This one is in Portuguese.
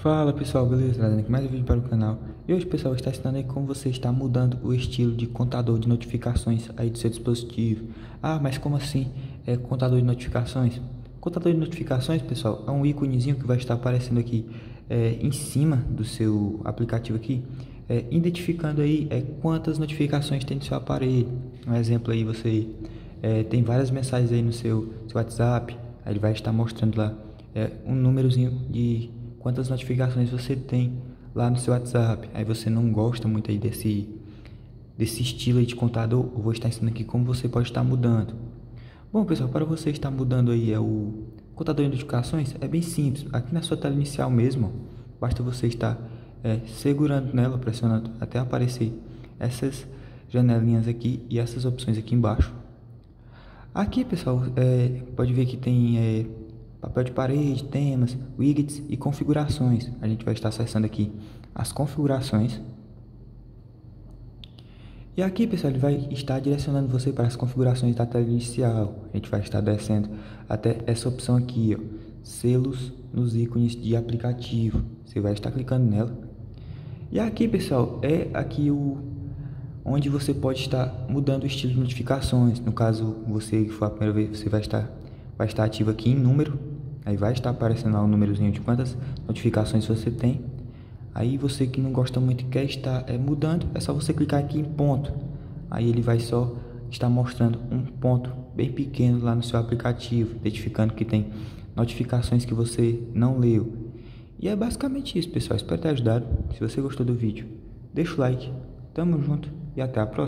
Fala pessoal, beleza? Trazendo aqui mais um vídeo para o canal. E hoje pessoal, eu estou ensinando aí como você está mudando o estilo de contador de notificações aí do seu dispositivo. Ah, mas como assim é contador de notificações? Contador de notificações pessoal, é um íconezinho que vai estar aparecendo aqui em cima do seu aplicativo aqui, identificando aí quantas notificações tem no seu aparelho. Um exemplo aí, você tem várias mensagens aí no seu WhatsApp, aí ele vai estar mostrando lá um númerozinho de quantas notificações você tem lá no seu WhatsApp. Aí você não gosta muito aí desse estilo aí de contador, eu vou estar ensinando aqui como você pode estar mudando. Bom pessoal, para você estar mudando aí o contador de notificações, é bem simples. Aqui na sua tela inicial mesmo, basta você estar segurando nela, pressionando até aparecer essas janelinhas aqui e essas opções aqui embaixo. Aqui pessoal, pode ver que tem papel de parede, temas, widgets e configurações. A gente vai estar acessando aqui as configurações. E aqui pessoal, ele vai estar direcionando você para as configurações da tela inicial. A gente vai estar descendo até essa opção aqui, ó, selos nos ícones de aplicativo. Você vai estar clicando nela. E aqui pessoal, é aqui onde você pode estar mudando o estilo de notificações. No caso, você que for a primeira vez, você vai estar ativo aqui em número, aí vai estar aparecendo lá um númerozinho de quantas notificações você tem. Aí você que não gosta muito e quer estar mudando, é só você clicar aqui em ponto, aí ele vai só estar mostrando um ponto bem pequeno lá no seu aplicativo, identificando que tem notificações que você não leu. E é basicamente isso pessoal, espero ter ajudado. Se você gostou do vídeo, deixa o like, tamo junto e até a próxima.